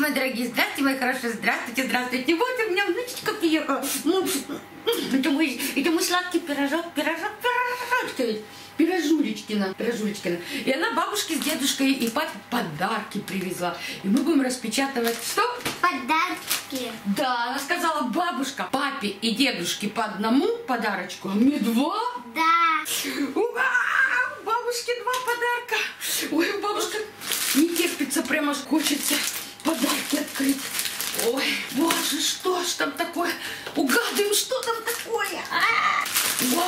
Здравствуйте, мои дорогие, здравствуйте, мои хорошие, здравствуйте, здравствуйте. Вот у меня внучечка приехала. Это мой сладкий пирожок. Пирожулечкина. И она бабушке с дедушкой и папе подарки привезла. И мы будем распечатывать что? Подарки. Да, она сказала, бабушка, папе и дедушке по одному подарочку, а мне два. Да. Ура! Бабушке два подарка. Ой, бабушка не терпится, прямо хочется подарки открыть. Ой, боже, что ж там такое? Угадываем, что там такое. Вау!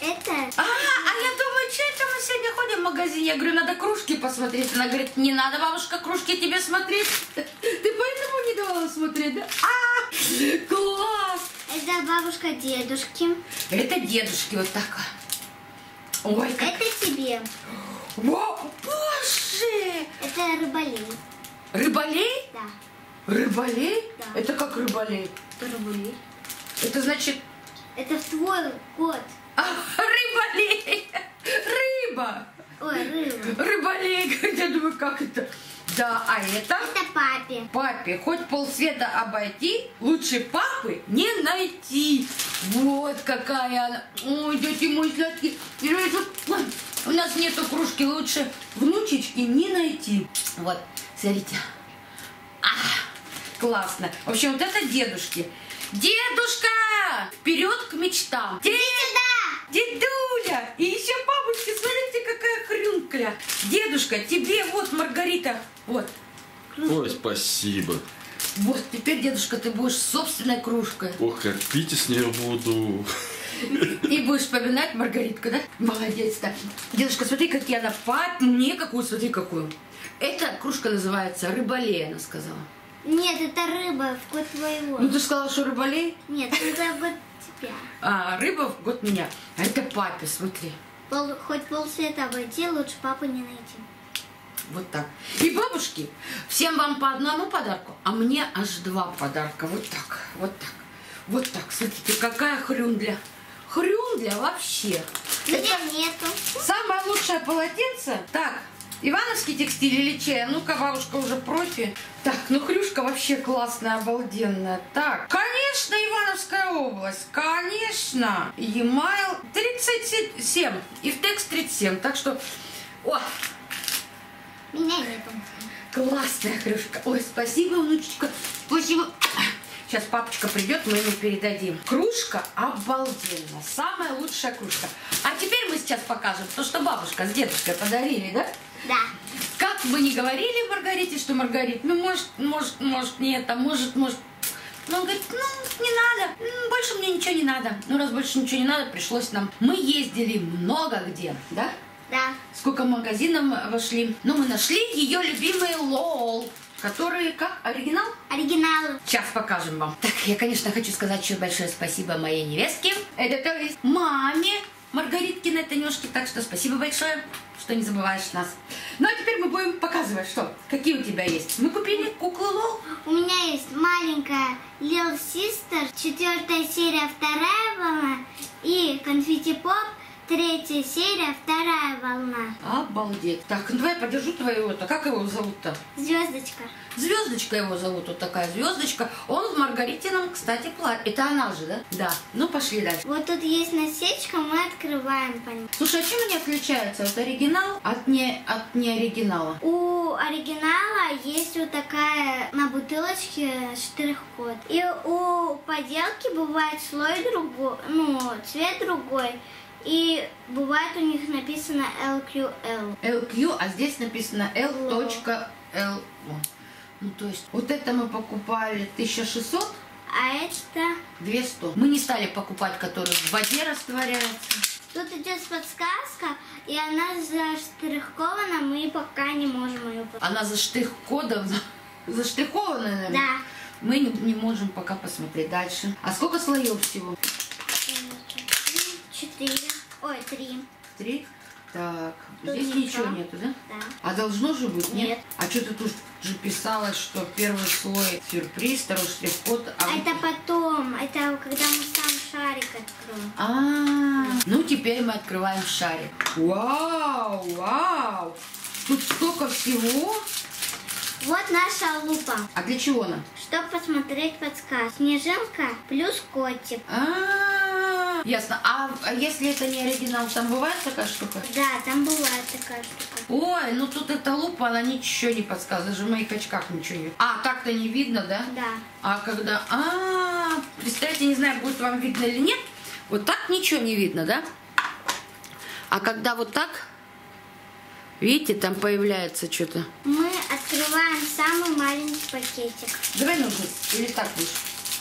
Это? А я думаю, что это мы сегодня ходим в магазин? Я говорю, надо кружки посмотреть. Она говорит, не надо, бабушка, кружки тебе смотреть. Ты поэтому не давала смотреть, да? Класс! Это бабушка дедушки. Это дедушки, вот так. Ой, как... Это тебе. О, боже! Это рыболей. Рыболей? Да. Рыболей? Да. Это как рыболей? Это рыболей. Это значит... Это твой кот. А, рыболей! Рыба! Ой, рыба. Рыболей, я думаю, как это? Да, а это? Это папе. Папе хоть полсвета обойти, лучше папы не найти. Вот какая она. Ой, дети мои сладкие. У нас нету кружки, лучше внучечки не найти. Вот, смотрите. Классно. В общем, вот это дедушки. Дедушка! Вперед к мечтам! Дедуля! И еще бабушки, смотрите, какая хрюнкля! Дедушка, тебе вот, Маргарита, вот. Кружка. Ой, спасибо. Вот, теперь, дедушка, ты будешь собственной кружкой. Ох, как пить с ней буду. И будешь вспоминать Маргаритку, да? Молодец-то. Дедушка, смотри, какие она мне какую, смотри, какую. Эта кружка называется рыболей, она сказала. Нет, это рыба в год твоего. Ну ты сказала, что рыболей? Нет, это в год тебя. А, рыба в год меня. А это папе, смотри. Хоть полсвета обойти, лучше папы не найти. Вот так. И бабушки, всем вам по одному подарку, а мне аж два подарка. Вот так, вот так, вот так. Смотрите, какая хрюндля. Хрюндля вообще. Меня это нету. Самое лучшее полотенце. Так. Ивановский текстиль или чай? Ну-ка, бабушка уже профи. Так, ну хрюшка вообще классная, обалденная. Так, конечно, Ивановская область, конечно. E-mail 37 и в текст 37. Так что, о! Меня нету. Классная хрюшка. Ой, спасибо, внучечка. Спасибо. Сейчас папочка придет, мы ему передадим. Кружка обалденная. Самая лучшая кружка. А теперь мы сейчас покажем то, что бабушка с дедушкой подарили, да? Да. Как бы ни говорили Маргарите, что Маргарита, ну может, не это, может. Но он говорит, ну не надо, больше мне ничего не надо. Ну раз больше ничего не надо, пришлось нам. Мы ездили много где, да? Да. Сколько магазинов вошли. Но мы нашли ее любимый Лол. Которые как? Оригинал? Оригинал. Сейчас покажем вам. Так, я, конечно, хочу сказать еще большое спасибо моей невестке. Это то есть маме Маргариткиной Танюшки. Так что спасибо большое, что не забываешь нас. Ну, а теперь мы будем показывать, что? Какие у тебя есть? Мы купили куклу Лол. У меня есть маленькая Лил Систер, 4-я серия, 2-я волна. И Конфетти поп. 3-я серия, 2-я волна. Обалдеть. Так, ну давай я подержу твоего-то. Как его зовут-то? Звездочка. Звездочка его зовут, вот такая звездочка. Он в Маргаритином, кстати, платье. Это она же, да? Да. Ну, пошли дальше. Вот тут есть насечка, мы открываем по ней. Слушай, а чем они отличаются? Вот оригинал от неоригинала? У оригинала есть вот такая на бутылочке штрих-код. И у поделки бывает слой другой, ну, цвет другой. И бывает у них написано LQL. LQ, а здесь написано L.L. Ну, то есть, вот это мы покупали 1600, а это 200. Мы не стали покупать, которые в воде растворяются. Тут идет подсказка, и она заштрихована, мы пока не можем ее посмотреть. Она заштрих-кодована? Заштрихована, наверное? Да. Мы не можем пока посмотреть дальше. А сколько слоев всего? 3. Так, тут здесь ничего нету, да? Да. А должно же быть, нет? Нет. А что ты тут же писала, что первый слой сюрприз, второй штрих-код. А это потом, это когда мы сам шарик откроем. Ну теперь мы открываем шарик. Вау, вау! Тут столько всего. Вот наша лупа. А для чего она? Чтобы посмотреть подсказку. Снежинка плюс котик. А-а-а, ясно. А если это не оригинал, там бывает такая штука? Да, там бывает такая штука. Ой, ну тут эта лупа, она ничего не подсказывает. Даже в моих очках ничего нет. А, так-то не видно, да? Да. А когда... А-а-а, представьте, не знаю, будет вам видно или нет. Вот так ничего не видно, да? А когда вот так... Видите, там появляется что-то. Мы открываем самый маленький пакетик. Давай нужно, или так будешь?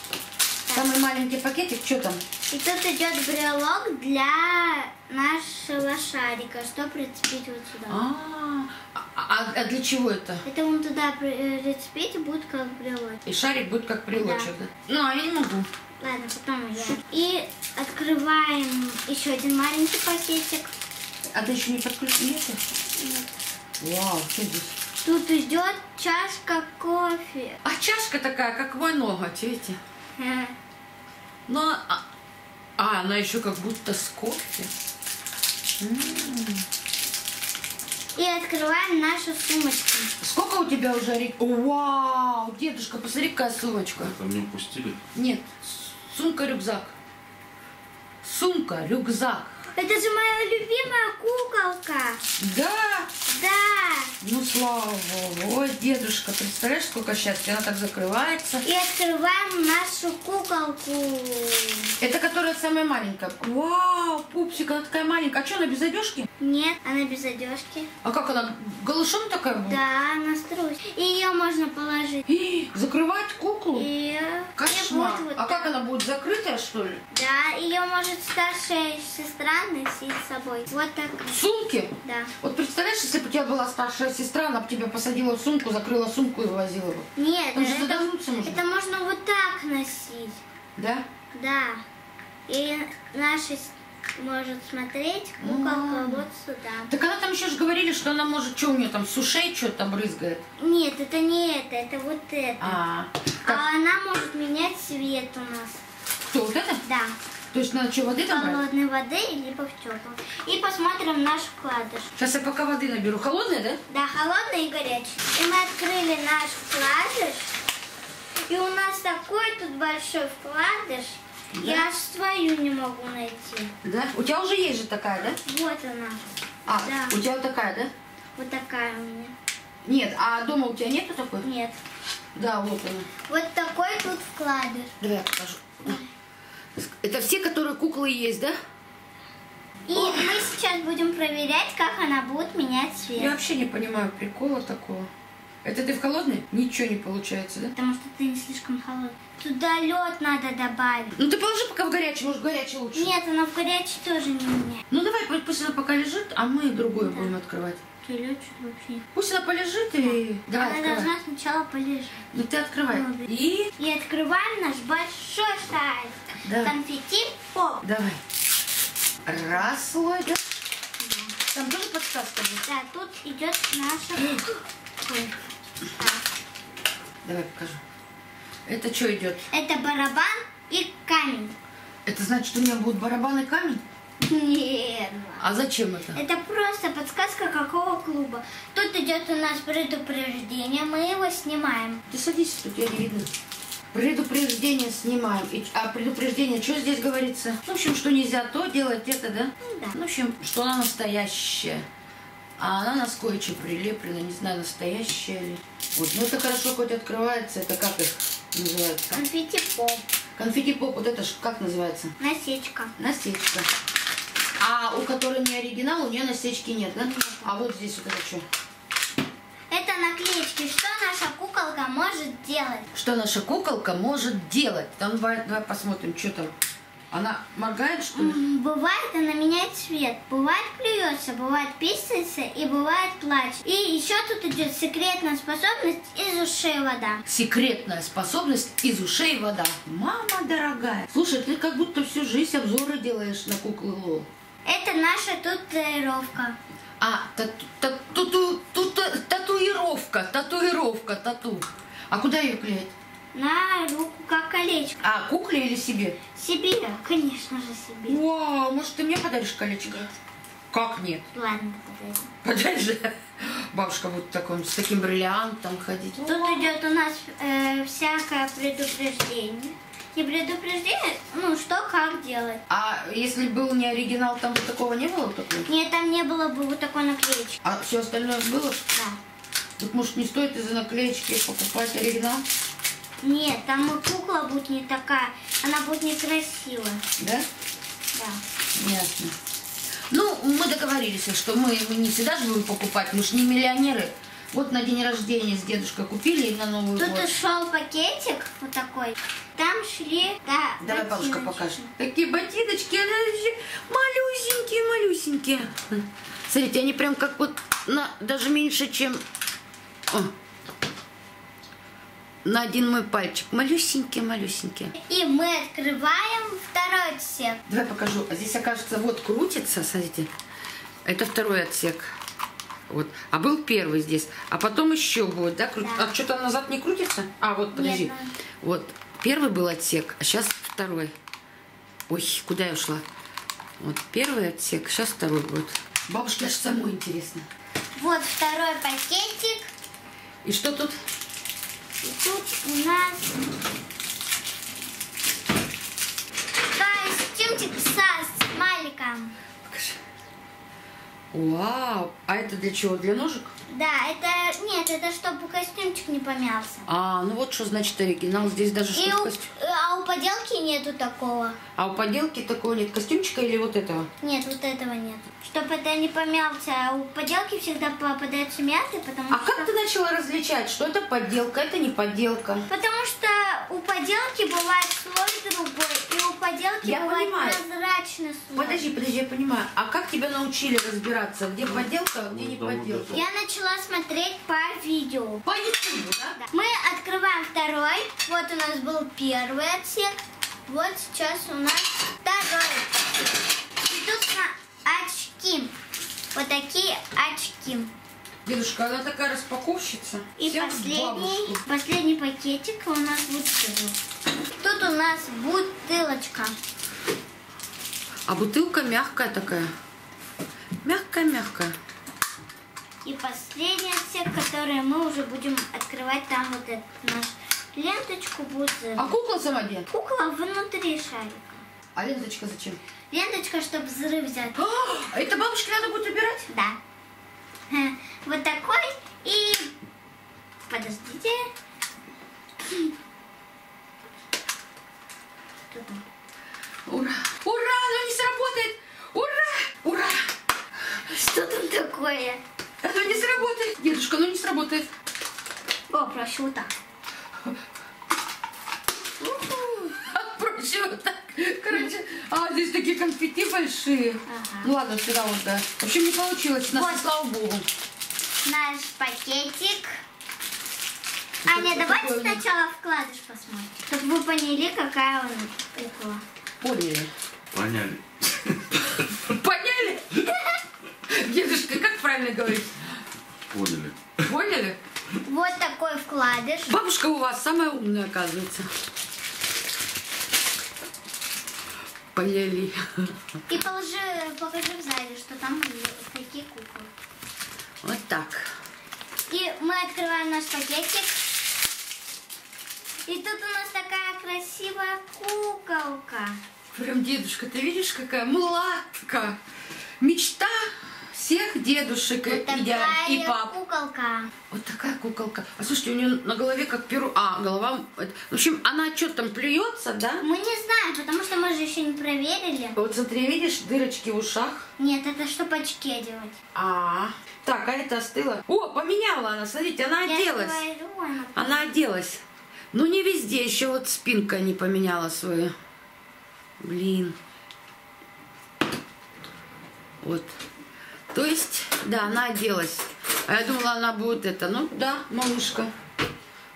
Так. Самый маленький пакетик, что там? И тут идет брелок для нашего шарика, что прицепить вот сюда. А для чего это? Это он туда прицепить, будет как брелочек. И шарик будет как брелочек, да? Ну, а я не могу. Ладно, потом я. И открываем еще один маленький пакетик. А ты еще не подключила? Нет. Вау, что здесь? Тут идет чашка кофе. А чашка такая, как мой ноготь, видите? Но, она еще как будто с кофе. И открываем нашу сумочку. Сколько у тебя уже рек... Вау, дедушка, посмотри, какая сумочка. Там не упустили? Нет, сумка-рюкзак. Сумка-рюкзак. Это же моя любимая куколка. Да? Да. Ну, слава богу. Ой, дедушка, представляешь, сколько счастья. Она так закрывается. И открываем нашу куколку. Это которая самая маленькая. Вау, пупсик, она такая маленькая. А что, она без одежки? Нет, она без одежки. А как она? Голышом такая была? Да, она с трусиками. И ее можно положить. И закрывать куклу? И... Кошмар. И вот а как она будет закрытая, что ли? Да, ее может старшая сестра носить с собой. Вот так. В сумке? Да. Вот представляешь, если бы у тебя была старшая сестра, она бы тебя посадила в сумку, закрыла сумку и возила бы. Нет, это можно вот так носить. Да? Да. И наши может смотреть куколка вот сюда. Так она там еще же говорили, что она может, что у нее там, с ушей что-то там брызгает? Нет, это не это, это вот это. А она может менять цвет у нас. Кто, вот это? Да. То есть надо что, воды там брать? Холодной воды либо в теплом. И посмотрим наш вкладыш. Сейчас я пока воды наберу. Холодная, да? Да, холодная и горячая. И мы открыли наш вкладыш. И у нас такой тут большой вкладыш. Да? Я аж свою не могу найти. Да? У тебя уже есть же такая, да? Вот она. А, да. У тебя вот такая, да? Вот такая у меня. Нет, а дома у тебя нету такой? Нет. Да, вот она. Вот такой тут вкладыш. Давай я покажу. Это все, которые куклы есть, да? И мы сейчас будем проверять, как она будет менять цвет. Я вообще не понимаю прикола такого. Это ты в холодной? Ничего не получается, да? Потому что ты не слишком холодный. Туда лед надо добавить. Ну ты положи пока в горячий, может в горячий лучше. Нет, она в горячий тоже не меняет. Ну давай, пусть она пока лежит, а мы другую будем открывать. Ты лед чуть вообще. Пусть она полежит и... Давай, она открывай. Должна сначала полежать. Ну ты открывай. И открываем наш большой шарик. Конфетти поп. Давай. Раз слой, да? Там тоже подсказка будет? Да, тут идет наша... Давай покажу. Это что идет? Это барабан и камень. Это значит, что у меня будут барабан и камень? Нет. А зачем это? Это просто подсказка какого клуба. Тут идет у нас предупреждение, мы его снимаем. Ты садись, тут я не видно. Предупреждение снимаем. А предупреждение, что здесь говорится? В общем, что нельзя то делать, это, да? Да. В общем, что она настоящая. А она нас кое-что прилеплена, не знаю, настоящая ли. Вот, ну это хорошо хоть открывается, это как их называется? Конфетти поп. Конфетти поп, вот это как называется? Насечка. Насечка. А у которой не оригинал, у нее насечки нет, да? А вот здесь вот это что? Это наклеечки, что наша куколка может делать. Что наша куколка может делать? Там, давай посмотрим, что там. Она моргает, что ли? Бывает, она меняет цвет. Бывает плюется, бывает писается и бывает плачет. И еще тут идет секретная способность из ушей вода. Секретная способность из ушей вода. Мама дорогая. Слушай, ты как будто всю жизнь обзоры делаешь на куклы Лол. Это наша татуировка. А, татуировка. А куда ее клеить? На руку, как колечко. А, кукле или себе? Себе, конечно же себе. Вау, может ты мне подаришь колечко? Нет. Как нет? Ладно, подарю. Подаришь? бабушка будет такой, с таким бриллиантом ходить. Тут идет у нас всякое предупреждение. И предупреждение, ну, что, как делать. А если был не оригинал, там вот такого не было? Нет, там не было бы вот такой наклеечки. А все остальное было? Да. Так, может, не стоит из-за наклеечки покупать оригинал? Нет, там и кукла будет не такая, она будет некрасивая. Да? Да. Ясно. Ну, мы договорились, что мы не всегда же будем покупать, мы же не миллионеры. Вот на день рождения с дедушкой купили и на Новый год. Тут шел пакетик вот такой. Там шли, да, давай, бабушка, покажет. Такие ботиночки, малюсенькие-малюсенькие. Смотрите, они прям как вот, даже меньше, чем на один мой пальчик. Малюсенькие-малюсенькие. И мы открываем второй отсек. Давай покажу. Здесь, окажется, вот крутится, смотрите. Это второй отсек. Вот. А был первый здесь, а потом еще будет, да? Да. А что-то назад не крутится? А, вот, подожди. Нет, да. Вот, первый был отсек, а сейчас второй. Ой, куда я ушла? Вот, первый отсек, сейчас второй будет. Бабушке аж самой интересно. Вот второй пакетик. И что тут? И тут у нас костюмчик с маликом. Покажи. Вау! А это для чего? Для ножек? Да, это... Нет, это чтобы костюмчик не помялся. А, ну вот что значит оригинал. Здесь даже что-то костюм... А у поделки нету такого. А у поделки такого нет? Костюмчика или вот этого? Нет, вот этого нет. Чтобы это не помялся. А у поделки всегда попадаются мяты, потому что... А как ты начала различать, что это подделка, это не подделка? Потому что у поделки бывает слой другой, и у поделки бывает прозрачный слой. Подожди, я понимаю. А как тебя научили разбирать? Где подделка, где не подделка? Я начала смотреть по видео. По YouTube, да? Мы открываем второй. Вот у нас был первый отсек. Вот сейчас у нас второй. И тут очки. Вот такие очки. Дедушка, она такая распаковщица. И последний пакетик у нас будет. Тут у нас бутылочка. А бутылка мягкая такая. Мягкая-мягкая. И последний отсек, который мы уже будем открывать, там вот эту нашу ленточку будет. А кукла сама где? Кукла внутри шарика. А ленточка зачем? Ленточка, чтобы взрыв взять. А это бабушке надо будет убирать? Да. Вот такой и... Подождите. Ура! Ура! Оно не сработает! Ура! Ура! Что там такое? Это не сработает. Дедушка, ну не сработает. О, проще вот так. Проще вот так. Короче, а здесь такие конфетти большие. Ага. Ну ладно, сюда вот, да. В общем, не получилось. Вот. Слава богу. Наш пакетик. Вот. Аня, давайте сначала вкладыш посмотрим. Чтобы вы поняли, какая она кукла. Поняли. Поняли. Поняли? Дедушка, как правильно говорить? Поняли. Поняли? Вот такой вкладыш. Бабушка у вас самая умная, оказывается. Поняли. И покажи сзади, что там какие куклы. Вот так. И мы открываем наш пакетик. И тут у нас такая красивая куколка. Прям, дедушка, ты видишь, какая мулатка. Мечта всех дедушек вот и пап. Куколка. Вот такая куколка. А слушайте, у нее на голове как перу. А, голова... В общем, она что там, плюется, да? Мы не знаем, потому что мы же еще не проверили. Вот смотри, видишь, дырочки в ушах? Нет, это чтобы очки одевать. Так, а это остыло. О, поменяла она, смотрите, она оделась. Я говорю, она оделась. Ну, не везде, еще вот спинка не поменяла свою. Блин. Вот. То есть, да, она оделась. А я думала, она будет это. Ну, да, малышка.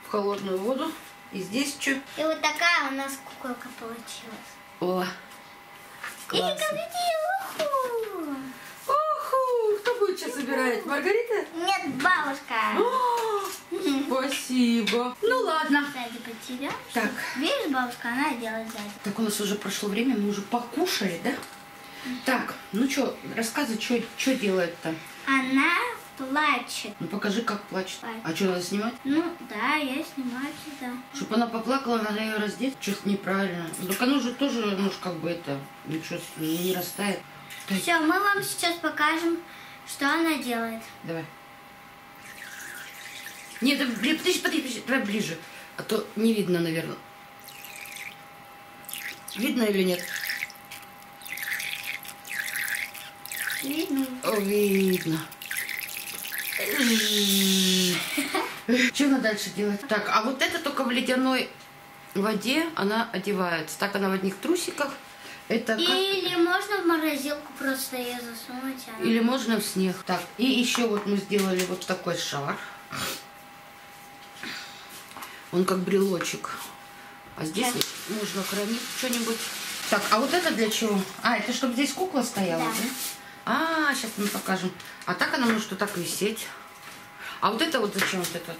В холодную воду. И здесь что? И вот такая у нас куколка получилась. О, классно. Уху! Кто будет сейчас собирать? Маргарита? Нет, бабушка. Спасибо. Ну ладно. Так. Видишь, бабушка, она оделась сзади. Так у нас уже прошло время, мы уже покушали, да? Так, ну что, рассказывай, что делает-то? Она плачет. Ну покажи, как плачет. Плачет. А что, надо снимать? Ну да, я снимаю всегда. Чтобы она поплакала, надо ее раздеть. Что-то неправильно. Так она же тоже, ну как бы это, ничего не растает. Все, мы вам сейчас покажем, что она делает. Давай. Нет, подожди, давай ближе. А то не видно, наверное. Видно или нет? Видно. О, видно. Что она дальше делает? Так, а вот это только в ледяной воде она одевается. Так она в одних трусиках. Это или как... можно в морозилку просто ее засунуть. Она... Или можно в снег. Так, и еще вот мы сделали вот такой шар. Он как брелочек. А здесь да. Можно хранить что-нибудь. Так, а вот это для чего? А, это чтобы здесь кукла стояла, да? А, сейчас мы покажем. А так она может вот так висеть. А вот это вот зачем вот это?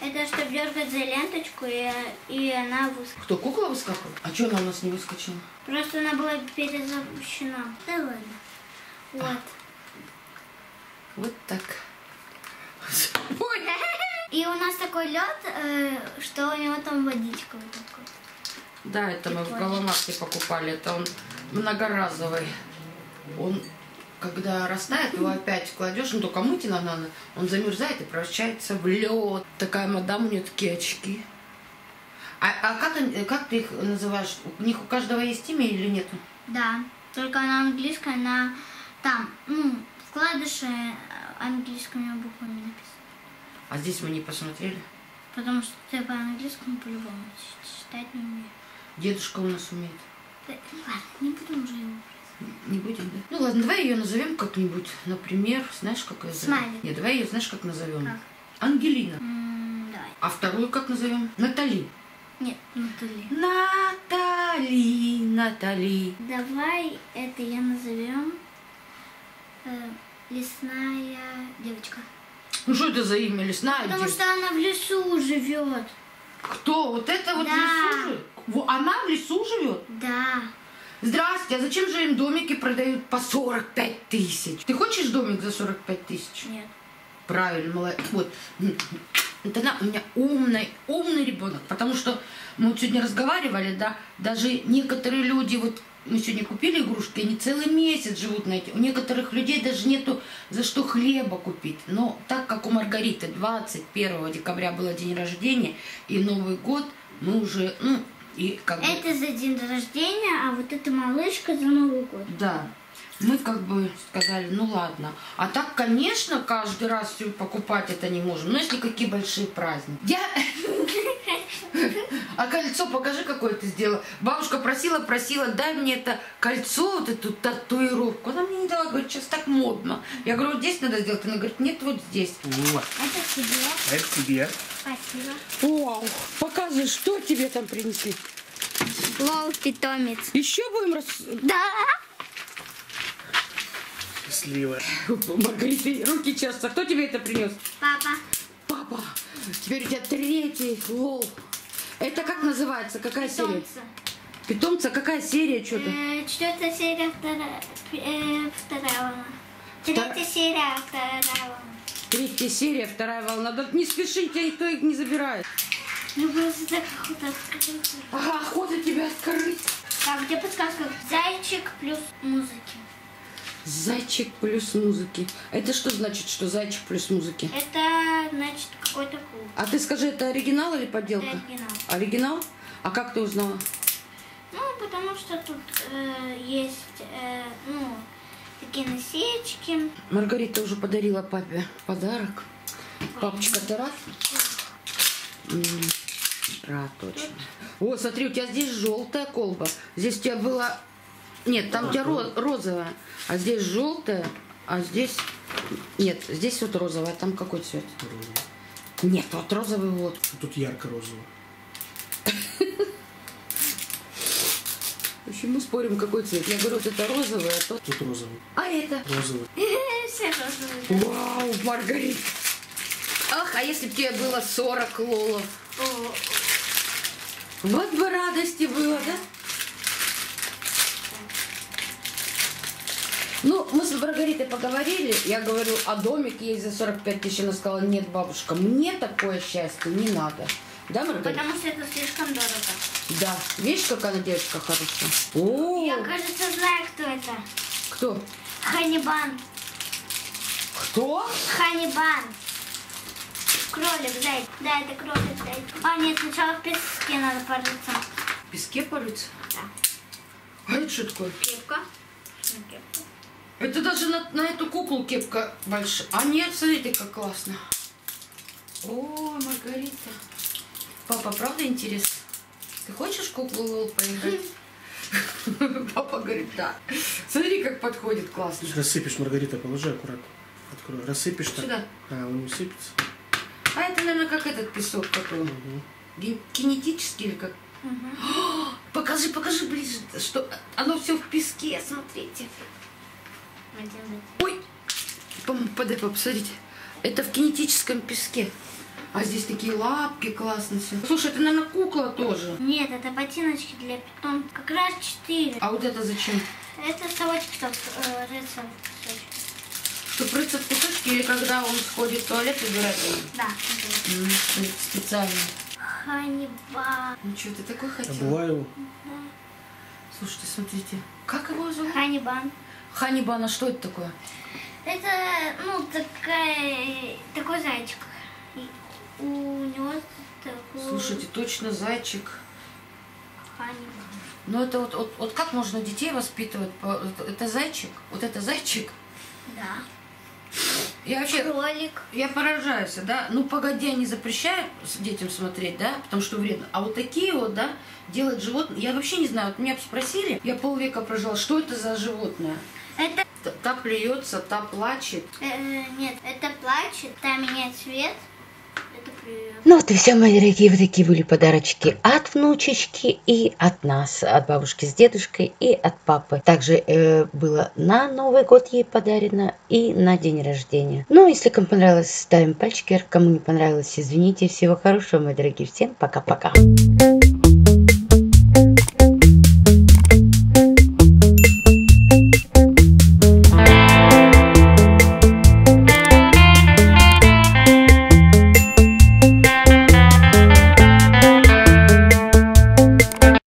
Это чтобы дергать за ленточку, и она выскочила. Кто, кукла выскакивает? А что она у нас не выскочила? Просто она была перезапущена. Да ладно. Вот. А. Вот так. И у нас такой лед, что у него там водичка вот такой. Да, это мы в Галамарте покупали. Это он многоразовый. Он, когда растает, его опять кладешь, ну только мыть надо, он замерзает и превращается в лед. Такая мадам, у нее такие очки. А как ты их называешь? У них у каждого есть имя или нет? Да, только она английская, она там, ну, в клавише английскими буквами написано. А здесь мы не посмотрели? Потому что ты по-английскому по-любому читать не умеешь. Дедушка у нас умеет. Да, ладно, не будем уже его. Не будем, да? Ну ладно, давай ее назовем как-нибудь. Например, знаешь, как ее зовут? Смайлик. Нет, давай ее, знаешь, как назовем? Как? Ангелина. Давай. А вторую как назовем? Натали. Нет, Натали. Натали, Натали. Давай это я назовем лесная девочка. Ну что это за имя, лесная девочка? Потому что она в лесу живет. Кто? Вот это вот да. В лесу живет? Она в лесу живет? Да. Здравствуйте, а зачем же им домики продают по 45 тысяч? Ты хочешь домик за 45 тысяч? Нет. Правильно, молодец. Вот. Это она у меня умный ребенок. Потому что мы вот сегодня разговаривали, да, даже некоторые люди, вот мы сегодня купили игрушки, они целый месяц живут на эти. У некоторых людей даже нету за что хлеба купить. Но так как у Маргариты 21 декабря был день рождения и Новый год, мы уже, ну, и как бы... Это за день рождения, а вот эта малышка за Новый год. Да, мы как бы сказали, ну ладно. А так, конечно, каждый раз все покупать это не можем. Но если какие большие праздники. Я... А кольцо покажи, какое ты сделала. Бабушка просила, дай мне это кольцо, вот эту татуировку. Она мне не дала, говорит, сейчас так модно. Я говорю, вот здесь надо сделать. Она говорит, нет, вот здесь. Вот. Это тебе. Это тебе. Спасибо. Вау, покажи, что тебе там принесли. Лол, питомец. Еще будем раз... Да. Счастливо. Маргарита, руки чешутся. Кто тебе это принес? Папа. Папа. Теперь у тебя третий лол. Это как называется? Какая питомца. Серия? Питомца. Какая серия? Что ты? Четвертая серия, вторая волна. Третья серия, вторая волна. Третья серия, вторая волна. Да не спеши, тебя никто их не забирает. Ну просто так охота открыть. Ага, охота тебя открыть. Так, где подсказка? Зайчик плюс музыки. Зайчик плюс музыки. Это что значит, что зайчик плюс музыки? Это значит какой-то клуб. А ты скажи, это оригинал или подделка? Это оригинал. Оригинал? А как ты узнала? Ну, потому что тут есть, ну, такие насечки. Маргарита уже подарила папе подарок. Папочка, ты рад? Рад, точно. О, смотри, у тебя здесь желтая колба. Здесь у тебя была... Нет, там у тебя розовая, а здесь желтая, а здесь... Нет, здесь вот розовая, там какой цвет? Розовый. Нет, вот розовый вот. Тут ярко-розовый. В общем, мы спорим, какой цвет. Я говорю, вот это розовый, а то... Тут розовый. А это? Розовый. Все розовые. Вау, Маргарита! Ах, а если бы тебе было 40 лолов? Вот бы радости было, да? Ну, мы с Маргаритой поговорили, я говорю, а домик ей за 45 тысяч, она сказала, нет, бабушка, мне такое счастье не надо. Да, Маргарита? Потому что это слишком дорого. Да, видишь, как она девочка хорошая. О! Я, кажется, знаю, кто это. Кто? Хани Бан. Кто? Хани Бан. Кролик, зайка. Да, это кролик, зайка. А, нет, сначала в песке надо порыться. В песке порыться? Да. А это что такое? Кепка. Это даже на эту куклу кепка большая. А нет, смотрите, как классно. О, Маргарита. Папа, правда интересно? Ты хочешь куклу Лол поиграть? Папа говорит, да. Смотри, как подходит классно. Рассыпешь, Маргарита, положи аккуратно. Открой. Рассыпешь так. Сюда? А, он усыпется. А это, наверное, как этот песок такой. Кинетический или как? Покажи, покажи ближе, что оно все в песке, смотрите. Ой, подай, посмотрите. Это в кинетическом песке. А здесь такие лапки классные. Слушай, это, наверное, кукла тоже. Нет, это ботиночки для питомцев. Как раз 4. А вот это зачем? Это совочки, чтобы рыться в песочке. Чтобы рыться в песочке или когда он сходит в туалет и убирает его? Да. Специально. Хани Бан. Ну что, ты такой хотел? Обуваю его. Да. Слушайте, смотрите. Как его зовут? Хани Бан. Хани Бан, а что это такое? Это, ну, такой зайчик. У него такой... Слушайте, точно зайчик. Хани Бан. Ну, это вот как можно детей воспитывать? Это зайчик? Вот это зайчик? Да. Я вообще, кролик. Я поражаюсь, да? Ну, погоди, они запрещают детям смотреть, да? Потому что вредно. А вот такие вот, да, делают животные. Я вообще не знаю, вот меня спросили, я полвека прожила, что это за животное? Это... Та плюется, та плачет. Нет, это плачет, та меняет цвет. Ну вот и все, мои дорогие, вот такие были подарочки от внучечки и от нас, от бабушки с дедушкой и от папы. Также было на Новый год ей подарено и на день рождения. Ну, если кому понравилось, ставим пальчики вверх, кому не понравилось, извините. Всего хорошего, мои дорогие, всем пока-пока.